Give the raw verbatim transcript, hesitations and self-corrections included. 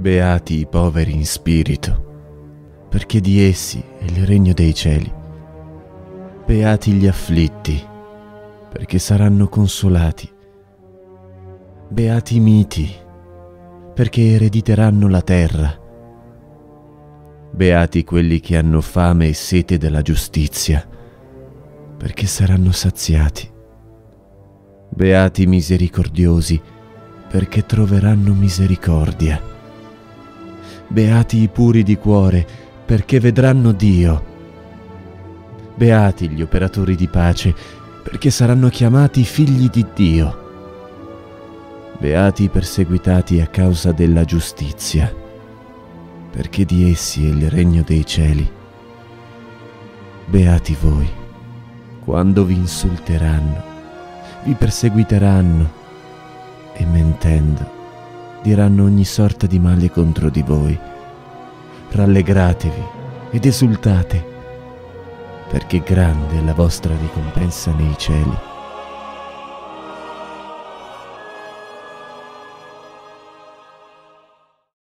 Beati i poveri in spirito, perché di essi è il regno dei cieli. Beati gli afflitti, perché saranno consolati. Beati i miti, perché erediteranno la terra. Beati quelli che hanno fame e sete della giustizia, perché saranno saziati. Beati i misericordiosi, perché troveranno misericordia. Beati i puri di cuore, perché vedranno Dio. Beati gli operatori di pace, perché saranno chiamati figli di Dio. Beati i perseguitati a causa della giustizia, perché di essi è il regno dei cieli. Beati voi, quando vi insulteranno, vi perseguiteranno e mentendo diranno ogni sorta di male contro di voi. Rallegratevi ed esultate, perché grande è la vostra ricompensa nei cieli.